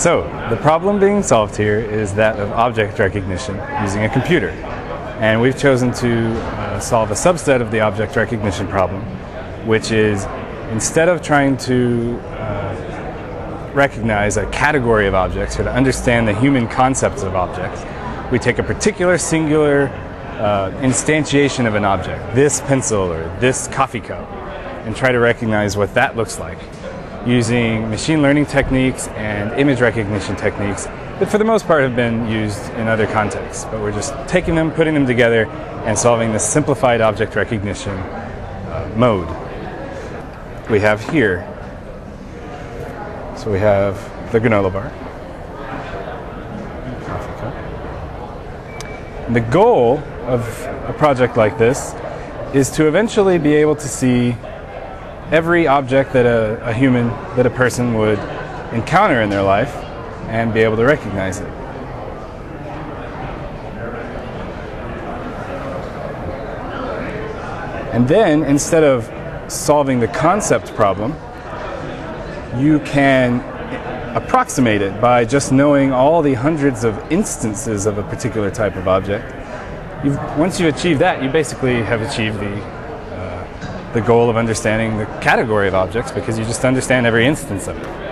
So the problem being solved here is that of object recognition using a computer. And we've chosen to solve a subset of the object recognition problem, which is instead of trying to recognize a category of objects or to understand the human concepts of objects, we take a particular singular instantiation of an object, this pencil or this coffee cup, and try to recognize what that looks like using machine learning techniques and image recognition techniques that for the most part have been used in other contexts. But we're just taking them, putting them together, and solving this simplified object recognition mode we have here. So we have the granola bar, coffee cup. And the goal of a project like this is to eventually be able to see every object that a person would encounter in their life and be able to recognize it. And then, instead of solving the concept problem, you can approximate it by just knowing all the hundreds of instances of a particular type of object. Once you achieve that, you basically have achieved the goal of understanding the category of objects, because you just understand every instance of it.